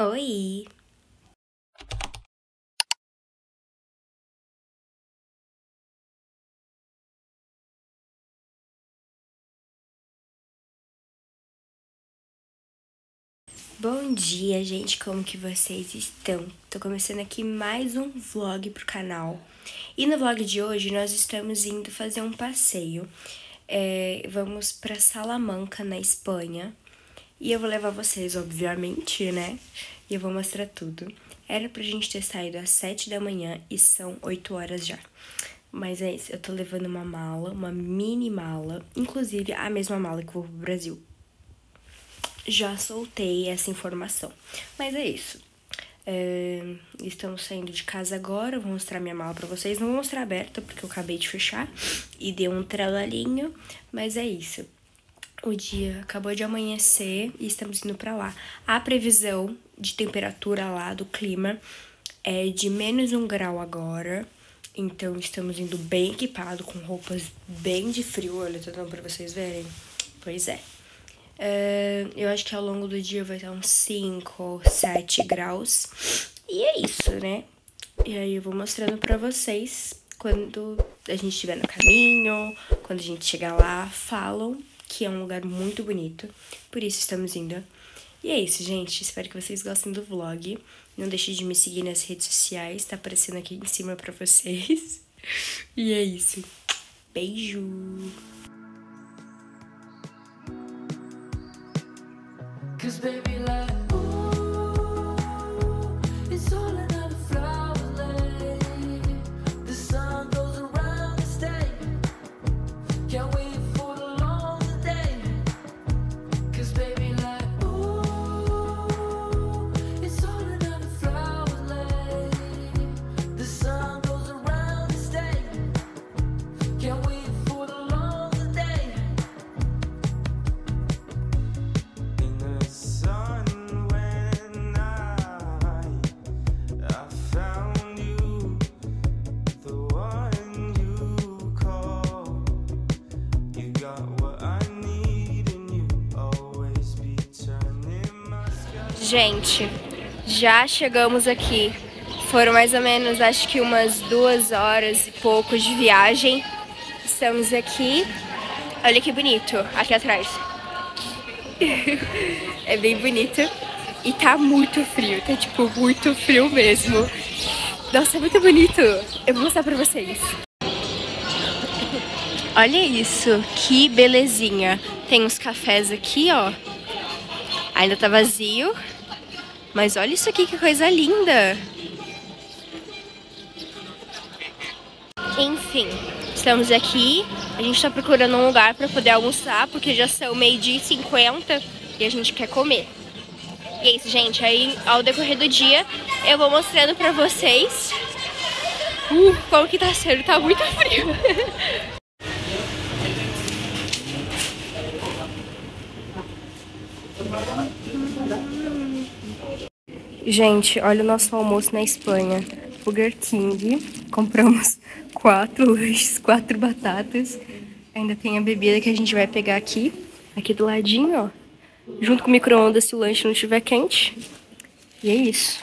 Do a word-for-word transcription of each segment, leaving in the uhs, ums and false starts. Oi! Bom dia, gente! Como que vocês estão? Tô começando aqui mais um vlog pro canal. E no vlog de hoje nós estamos indo fazer um passeio. É, vamos pra Salamanca, na Espanha. E eu vou levar vocês, obviamente, né? E eu vou mostrar tudo. Era pra gente ter saído às sete da manhã e são oito horas já. Mas é isso, eu tô levando uma mala, uma mini mala. Inclusive, a mesma mala que eu vou pro Brasil. Já soltei essa informação. Mas é isso. É, estamos saindo de casa agora. Eu vou mostrar minha mala pra vocês. Não vou mostrar aberta, porque eu acabei de fechar. E deu um trabalhinho. Mas é isso. O dia acabou de amanhecer e estamos indo pra lá. A previsão de temperatura lá do clima é de menos um grau agora. Então estamos indo bem equipado, com roupas bem de frio. Olha, tô dando pra vocês verem. Pois é. Uh, eu acho que ao longo do dia vai estar uns cinco ou sete graus. E é isso, né? E aí eu vou mostrando pra vocês quando a gente estiver no caminho, quando a gente chegar lá, falam que é um lugar muito bonito. Por isso estamos indo. E é isso, gente. Espero que vocês gostem do vlog. Não deixe de me seguir nas redes sociais. Tá aparecendo aqui em cima pra vocês. E é isso. Beijo! Cause baby love. Gente, já chegamos aqui. Foram mais ou menos, acho que umas duas horas e pouco de viagem. Estamos aqui. Olha que bonito, aqui atrás. É bem bonito. E tá muito frio, tá tipo muito frio mesmo. Nossa, é muito bonito. Eu vou mostrar pra vocês. Olha isso, que belezinha. Tem uns cafés aqui, ó. Ainda tá vazio. Mas olha isso aqui, que coisa linda! Enfim, estamos aqui. A gente tá procurando um lugar pra poder almoçar, porque já são meio-dia e cinquenta e a gente quer comer. E é isso, gente. Aí, ao decorrer do dia, eu vou mostrando pra vocês uh, como que tá sendo. Tá muito frio. Gente, olha o nosso almoço na Espanha. Burger King. Compramos quatro lanches, quatro batatas. Ainda tem a bebida que a gente vai pegar aqui. Aqui do ladinho, ó. Junto com o micro-ondas, se o lanche não estiver quente. E é isso.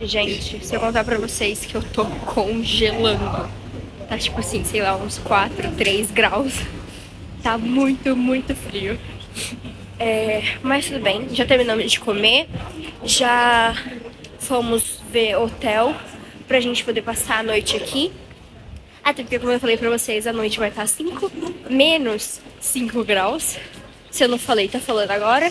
Gente, se eu contar pra vocês que eu tô congelando. Tá tipo assim, sei lá, uns quatro, três graus. Tá muito, muito frio. É, mas tudo bem, já terminamos de comer, já fomos ver hotel pra gente poder passar a noite aqui. Até porque, como eu falei pra vocês, a noite vai estar menos cinco graus. Se eu não falei, tá falando agora.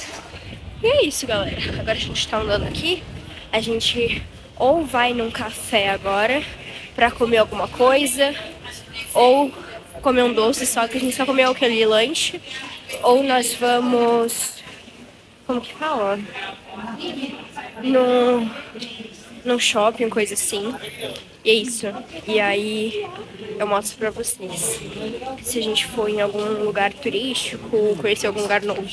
E é isso, galera. Agora a gente tá andando aqui. A gente ou vai num café agora pra comer alguma coisa, ou comer um doce, só que a gente só comeu aquele lanche. Ou nós vamos, como que fala? No, no shopping, coisa assim. E é isso. E aí eu mostro pra vocês se a gente for em algum lugar turístico, conhecer algum lugar novo.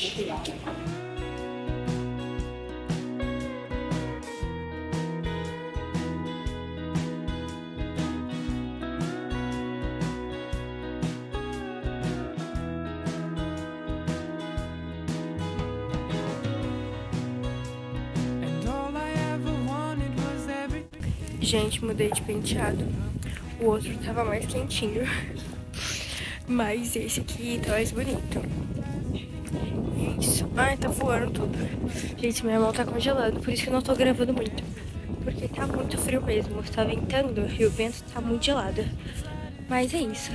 Gente, mudei de penteado. O outro tava mais quentinho. Mas esse aqui tá mais bonito. Isso. Ai, tá voando tudo. Gente, minha mão tá congelando. Por isso que eu não tô gravando muito. Porque tá muito frio mesmo. Tá ventando e o vento tá muito gelado. Mas é isso.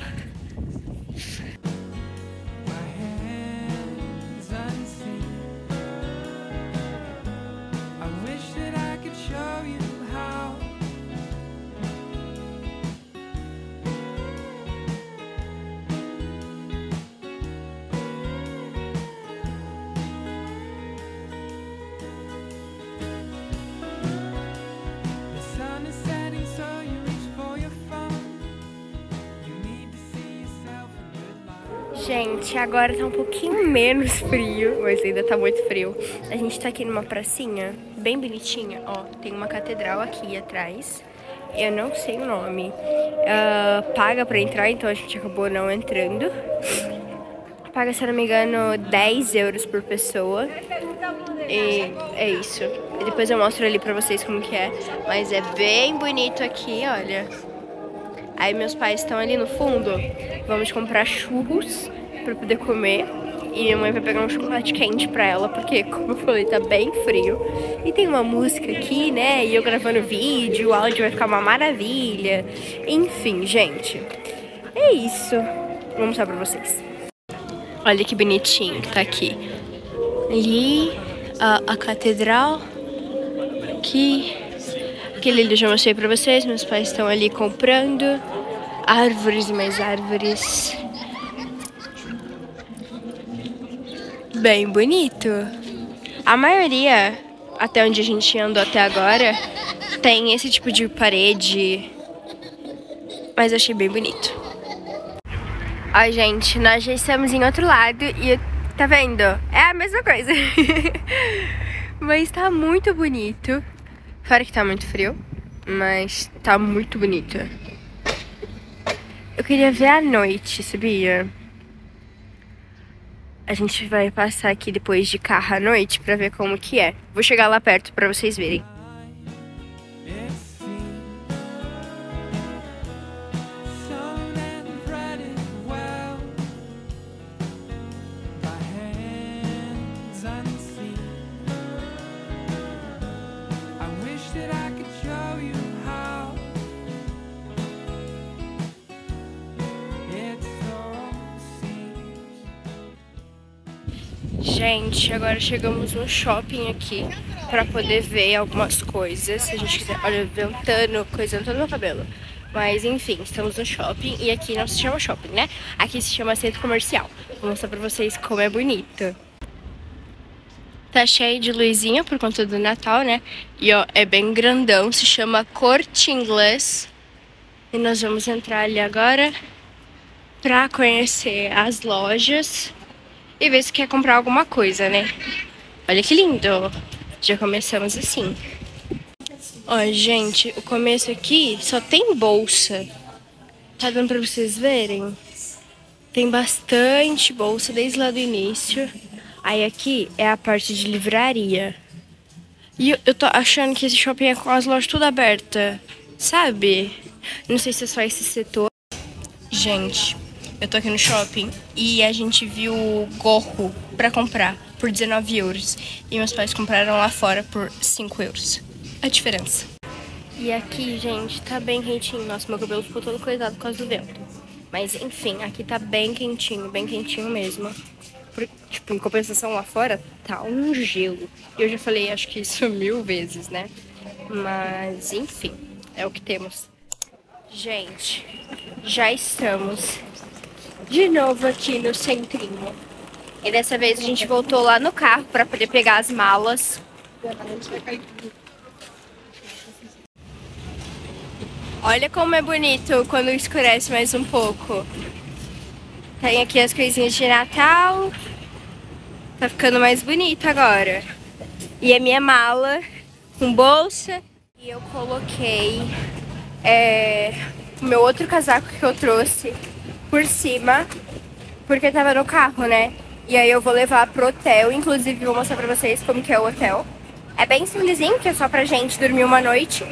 Gente, agora tá um pouquinho menos frio, mas ainda tá muito frio. A gente tá aqui numa pracinha bem bonitinha, ó. Tem uma catedral aqui atrás, eu não sei o nome. Uh, paga pra entrar, então a gente acabou não entrando. Paga, se eu não me engano, dez euros por pessoa. E é isso. E depois eu mostro ali pra vocês como que é. Mas é bem bonito aqui, olha. Aí meus pais estão ali no fundo. Vamos comprar churros pra poder comer. E minha mãe vai pegar um chocolate quente pra ela, porque, como eu falei, tá bem frio. E tem uma música aqui, né? E eu gravando vídeo, o áudio vai ficar uma maravilha. Enfim, gente, é isso. Vou mostrar pra vocês. Olha que bonitinho que tá aqui. Ali, a, a catedral. Aqui. Aquele ali eu já mostrei pra vocês, meus pais estão ali comprando. Árvores e mais árvores. Bem bonito. A maioria, até onde a gente andou até agora, tem esse tipo de parede. Mas eu achei bem bonito. Ó, gente, nós já estamos em outro lado e tá vendo? É a mesma coisa. Mas tá muito bonito. Claro que tá muito frio, mas tá muito bonita. Eu queria ver a noite, sabia? A gente vai passar aqui depois de carro à noite pra ver como que é. Vou chegar lá perto pra vocês verem. Gente, agora chegamos no shopping aqui pra poder ver algumas coisas. Se a gente quiser, olha, ventando, coisando todo o meu cabelo. Mas enfim, estamos no shopping e aqui não se chama shopping, né? Aqui se chama centro comercial. Vou mostrar pra vocês como é bonito. Tá cheio de luzinha por conta do Natal, né? E ó, é bem grandão, se chama Corte Inglês. E nós vamos entrar ali agora pra conhecer as lojas. E ver se quer comprar alguma coisa, né? Olha que lindo! Já começamos assim. Ó, gente, o começo aqui só tem bolsa. Tá dando pra vocês verem? Tem bastante bolsa desde lá do início. Aí aqui é a parte de livraria. E eu, eu tô achando que esse shopping é com as lojas tudo aberta, sabe? Não sei se é só esse setor. Gente, eu tô aqui no shopping e a gente viu gorro pra comprar por dezenove euros. E meus pais compraram lá fora por cinco euros. A diferença. E aqui, gente, tá bem quentinho. Nossa, meu cabelo ficou todo coisado por causa do vento. Mas, enfim, aqui tá bem quentinho, bem quentinho mesmo. Por, tipo, em compensação lá fora, tá um gelo. Eu já falei, acho que isso mil vezes, né? Mas, enfim, é o que temos. Gente, já estamos de novo aqui no centrinho. E dessa vez a gente voltou lá no carro para poder pegar as malas. Olha como é bonito quando escurece mais um pouco. Tem aqui as coisinhas de Natal. Tá ficando mais bonito agora. E a minha mala com bolsa. E eu coloquei é, o meu outro casaco que eu trouxe por cima, porque tava no carro, né? E aí eu vou levar pro hotel, inclusive vou mostrar pra vocês como que é o hotel. É bem simplesinho, que é só pra gente dormir uma noite.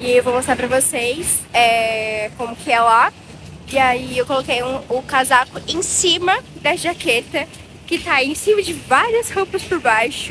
E eu vou mostrar pra vocês é, como que é lá. E aí eu coloquei um, o casaco em cima da jaqueta, que tá aí em cima de várias roupas por baixo.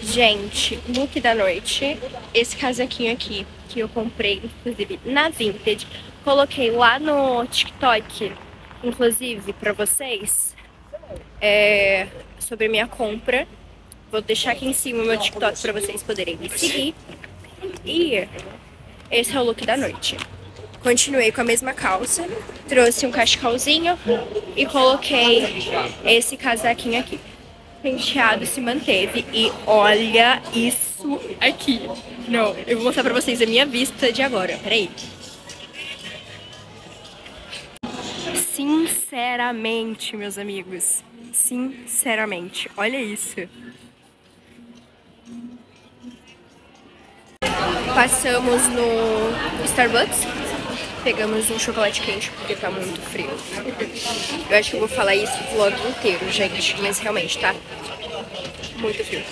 Gente, look da noite, esse casaquinho aqui, que eu comprei, inclusive, na Vinted. Coloquei lá no TikTok, inclusive, pra vocês, é, sobre a minha compra. Vou deixar aqui em cima o meu TikTok pra vocês poderem me seguir. E esse é o look da noite. Continuei com a mesma calça, trouxe um cachecolzinho e coloquei esse casaquinho aqui. Penteado se manteve e olha isso aqui. Não, eu vou mostrar pra vocês a minha vista de agora, peraí. Sinceramente, meus amigos, sinceramente, olha isso. Passamos no Starbucks, pegamos um chocolate quente porque tá muito frio. Eu acho que eu vou falar isso o vlog inteiro, gente, mas realmente tá muito frio.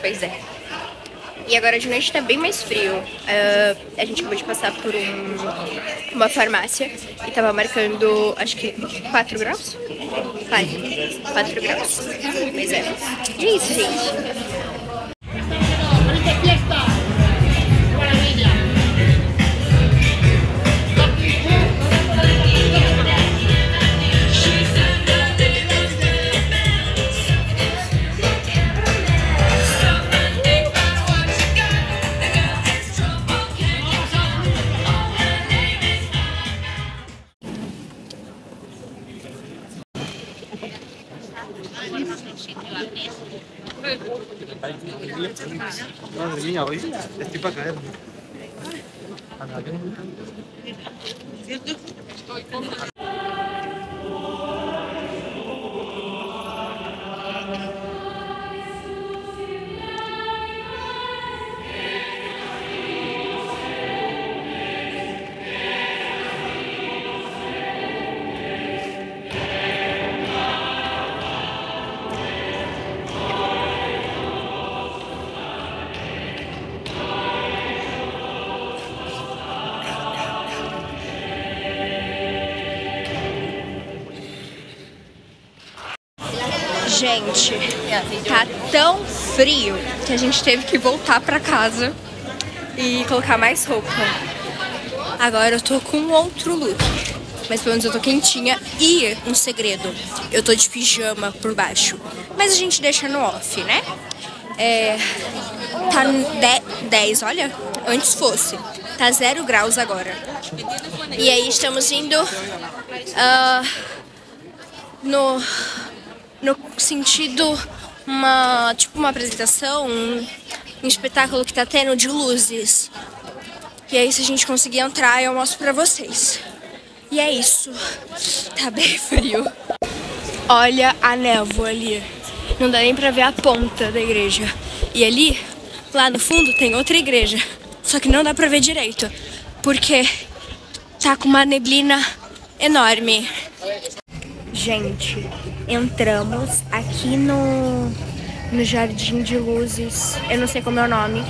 Pois é. E agora de noite tá bem mais frio. Uh, a gente acabou de passar por um, uma farmácia e tava marcando, acho que quatro graus? quatro graus. Pois é. E é isso, gente. Madre mía, hoy estoy para caer. Estoy con... Gente, tá tão frio que a gente teve que voltar pra casa e colocar mais roupa. Agora eu tô com outro look, mas pelo menos eu tô quentinha. E um segredo, eu tô de pijama por baixo, mas a gente deixa no off, né? É, tá dez, olha, antes fosse, tá zero graus agora. E aí estamos indo uh, no... no sentido, uma tipo uma apresentação, um, um espetáculo que tá tendo de luzes. E aí, se a gente conseguir entrar, eu mostro pra vocês. E é isso. Tá bem frio. Olha a névoa ali. Não dá nem pra ver a ponta da igreja. E ali, lá no fundo, tem outra igreja. Só que não dá pra ver direito, porque tá com uma neblina enorme. Gente, entramos aqui no, no Jardim de Luzes, eu não sei como é o nome.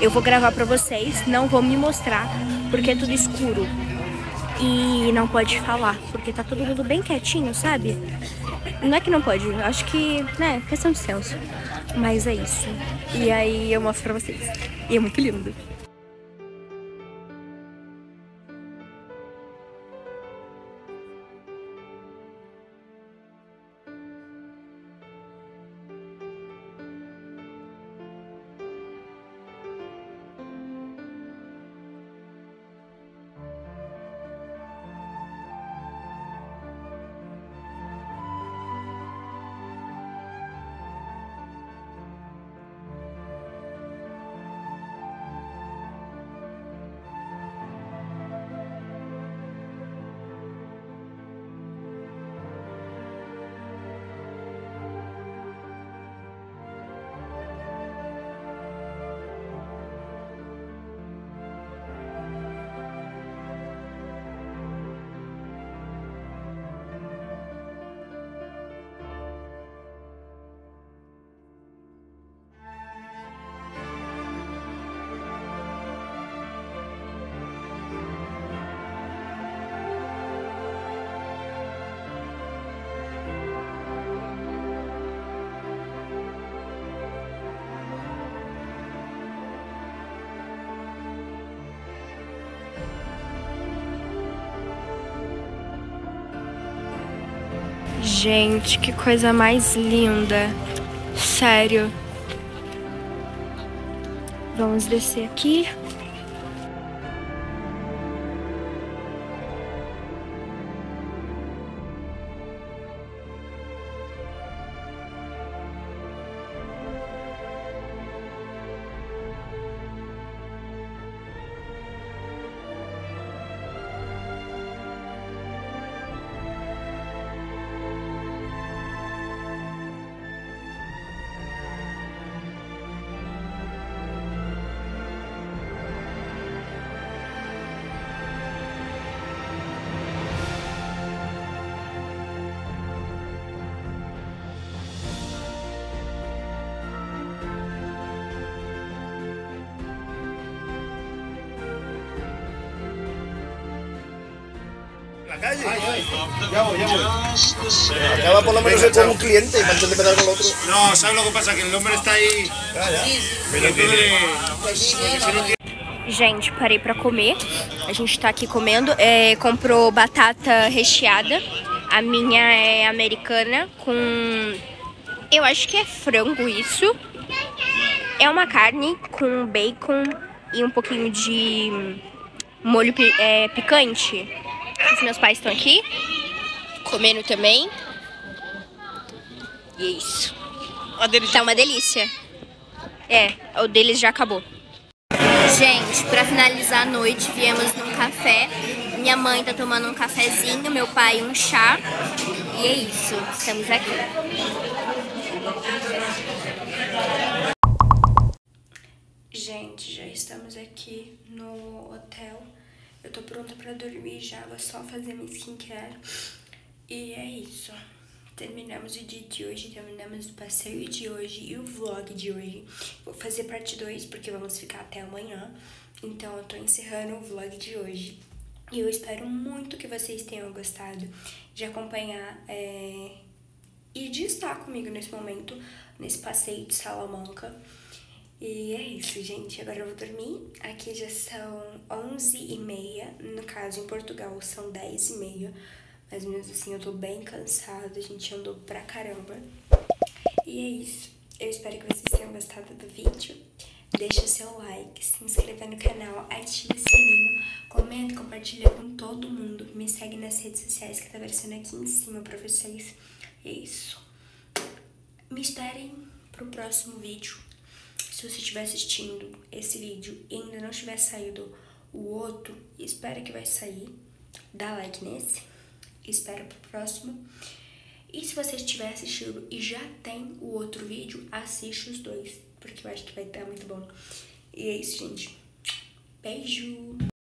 Eu vou gravar pra vocês, não vou me mostrar, porque é tudo escuro. E não pode falar, porque tá todo mundo bem quietinho, sabe? Não é que não pode, eu acho que, né, questão de senso. Mas é isso. E aí eu mostro pra vocês. E é muito lindo. Gente, que coisa mais linda. Sério. Vamos descer aqui. Calle. Ay, ay. Ya voy, ya voy. Acaba por lo menos ser como un cliente y para de empezar con el otro. No, ¿sabes lo que pasa? Que el hombre está ahí. Pero que... Gente, parei pra comer. A gente tá aqui comendo. É, comprou batata recheada. A minha é americana com... Eu acho que é frango isso. É uma carne com bacon e um pouquinho de molho é, picante. Os meus pais estão aqui, comendo também. E é isso. Tá uma delícia. É, o deles já acabou. Gente, pra finalizar a noite, viemos num café. Minha mãe tá tomando um cafezinho, meu pai um chá. E é isso, estamos aqui. Gente, já estamos aqui no hotel. Eu tô pronta pra dormir já, vou só fazer minha skincare. E é isso. Terminamos o dia de hoje, terminamos o passeio de hoje e o vlog de hoje. Vou fazer parte dois porque vamos ficar até amanhã. Então eu tô encerrando o vlog de hoje. E eu espero muito que vocês tenham gostado de acompanhar é... e de estar comigo nesse momento, nesse passeio de Salamanca. E é isso, gente. Agora eu vou dormir. Aqui já são onze e meia. No caso, em Portugal, são dez e meia. Mas mesmo assim, eu tô bem cansada. A gente andou pra caramba. E é isso. Eu espero que vocês tenham gostado do vídeo. Deixa o seu like, se inscreva no canal, ative o sininho, comenta, compartilha com todo mundo. Me segue nas redes sociais que tá aparecendo aqui em cima pra vocês. E é isso. Me esperem pro próximo vídeo. Se você estiver assistindo esse vídeo e ainda não tiver saído o outro, espera que vai sair. Dá like nesse. Espera pro próximo. E se você estiver assistindo e já tem o outro vídeo, assiste os dois. Porque eu acho que vai estar muito bom. E é isso, gente. Beijo!